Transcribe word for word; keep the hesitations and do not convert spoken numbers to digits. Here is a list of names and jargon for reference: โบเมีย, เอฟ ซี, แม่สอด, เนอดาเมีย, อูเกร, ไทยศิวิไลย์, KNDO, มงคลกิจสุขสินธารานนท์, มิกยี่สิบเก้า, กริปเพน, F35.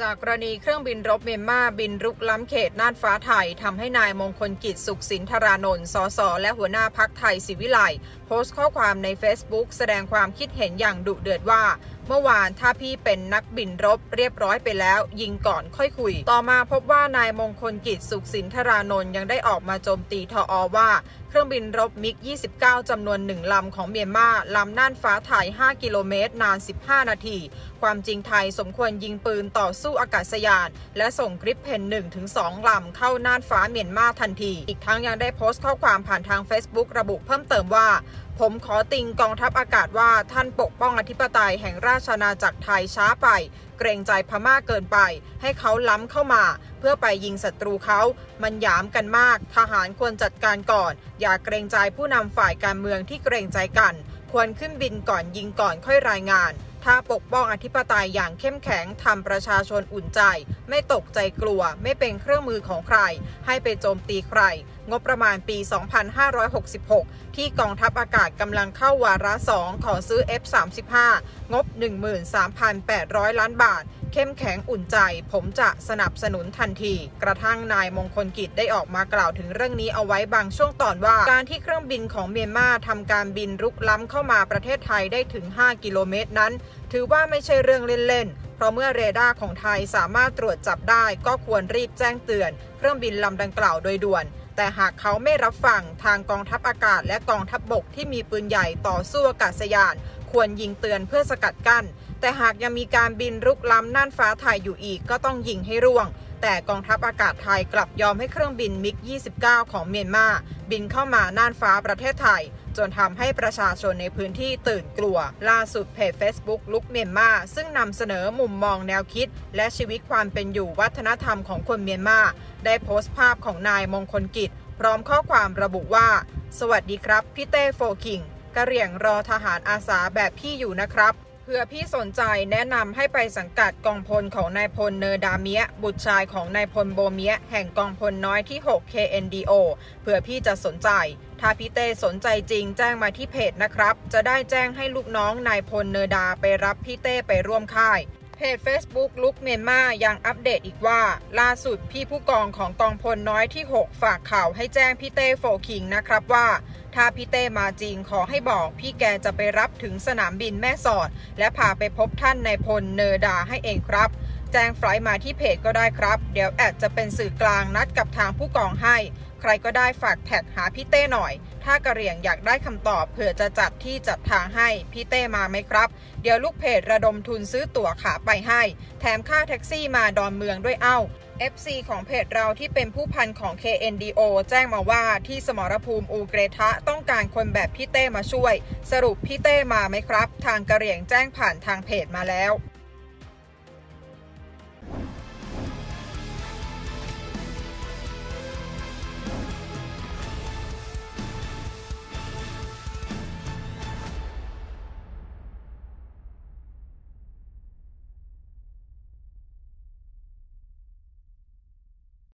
จากกรณีเครื่องบินรบเมียนมาบินรุกล้ำเขตน่านฟ้าไทยทำให้นายมงคลกิจสุขสินธารานนท์ สส.และหัวหน้าพรรคไทยศิวิไลย์โพสต์ข้อความใน เฟซบุ๊ก แสดงความคิดเห็นอย่างดุเดือดว่าเมื่อวานถ้าพี่เป็นนักบินรบเรียบร้อยไปแล้วยิงก่อนค่อยคุยต่อมาพบว่านายมงคลกิจสุขสินธารานนท์ยังได้ออกมาโจมตีทอ.ว่าเครื่องบินรบมิกยี่สิบเก้าจำนวนหนึ่งลำของเมียนมาล้ำน่านฟ้าไทยห้ากิโลเมตรนานสิบห้านาทีความจริงไทยสมควรยิงปืนต่อสู้อากาศยานและส่งกริปเพน หนึ่งถึงสอง ลำเข้าน่านฟ้าเมียนมาทันทีอีกทั้งยังได้โพสต์ข้อความผ่านทาง เฟซบุ๊ก ระบุเพิ่มเติมว่าผมขอติงกองทัพอากาศว่าท่านปกป้องอธิปไตยแห่งราชอาณาจักรไทยช้าไปเกรงใจพม่าเกินไปให้เขาล้ำเข้ามาเพื่อไปยิงศัตรูเขามันหยามกันมากทหารควรจัดการก่อนอย่าเกรงใจผู้นำฝ่ายการเมืองที่เกรงใจกันควรขึ้นบินก่อนยิงก่อนค่อยรายงานถ้าปกป้องอธิปไตยอย่างเข้มแข็งทำประชาชนอุ่นใจไม่ตกใจกลัวไม่เป็นเครื่องมือของใครให้ไปโจมตีใครงบประมาณปี สองพันห้าร้อยหกสิบหก ที่กองทัพอากาศกำลังเข้าวาระสองขอซื้อ เอฟ สามสิบห้า งบ หนึ่งหมื่นสามพันแปดร้อย ล้านบาทเข้มแข็งอุ่นใจผมจะสนับสนุนทันทีกระทั่งนายมงคลกิจได้ออกมากล่าวถึงเรื่องนี้เอาไว้บางช่วงตอนว่าการที่เครื่องบินของเมียนมาทำการบินรุกล้ำเข้ามาประเทศไทยได้ถึงห้ากิโลเมตรนั้นถือว่าไม่ใช่เรื่องเล่นๆเพราะเมื่อเรดาร์ของไทยสามารถตรวจจับได้ก็ควรรีบแจ้งเตือนเครื่องบินลำดังกล่าวโดยด่วนแต่หากเขาไม่รับฟังทางกองทัพอากาศและกองทัพบกที่มีปืนใหญ่ต่อสู้อากาศยานควรยิงเตือนเพื่อสกัดกั้นแต่หากยังมีการบินรุกล้ำน่านฟ้าไทยอยู่อีกก็ต้องยิงให้ร่วงแต่กองทัพอากาศไทยกลับยอมให้เครื่องบินมิกยี่สิบเก้าของเมียนมาบินเข้ามาน่านฟ้าประเทศไทยจนทำให้ประชาชนในพื้นที่ตื่นกลัวล่าสุดเพจ เฟซบุ๊ก ลุกเมียนมาซึ่งนำเสนอมุมมองแนวคิดและชีวิตความเป็นอยู่วัฒนธรรมของคนเมียนมาได้โพสต์ภาพของนายมงคลกิจพร้อมข้อความระบุว่าสวัสดีครับพี่เต้โฟคิงกะเหรี่ยงรอทหารอาสาแบบพี่อยู่นะครับเพื่อพี่สนใจแนะนำให้ไปสังกัดกองพลของนายพลเนอดาเมียบุตรชายของนายพลโบเมียแห่งกองพลน้อยที่หก เค เอ็น ดี โอ เพื่อพี่จะสนใจถ้าพี่เต้สนใจจริงแจ้งมาที่เพจนะครับจะได้แจ้งให้ลูกน้องนายพลเนอดาไปรับพี่เต้ไปร่วมค่ายเพจ เฟซบุ๊ก ลุกเมียนมายังอัปเดตอีกว่าล่าสุดพี่ผู้กองของกองพลน้อยที่หกฝากข่าวให้แจ้งพี่เต้โฟคิงนะครับว่าถ้าพี่เต้มาจริงขอให้บอกพี่แกจะไปรับถึงสนามบินแม่สอดและพาไปพบท่านนายพลเนอดาให้เองครับแจ้งไฟล์มาที่เพจก็ได้ครับเดี๋ยวแอดจะเป็นสื่อกลางนัดกับทางผู้กองให้ใครก็ได้ฝากแท็กหาพี่เต้หน่อยถ้ากะเหรี่ยงอยากได้คำตอบเผื่อจะจัดที่จัดทางให้พี่เต้มาไหมครับเดี๋ยวลูกเพจระดมทุนซื้อตั๋วขาไปให้แถมค่าแท็กซี่มาดอนเมืองด้วยเอ้า เอฟ ซี ของเพจเราที่เป็นผู้พันของ เค เอ็น ดี โอ แจ้งมาว่าที่สมรภูมิอูเกรทะต้องการคนแบบพี่เต้มาช่วยสรุปพี่เต้มาไหมครับทางกะเหรี่ยงแจ้งผ่านทางเพจมาแล้ว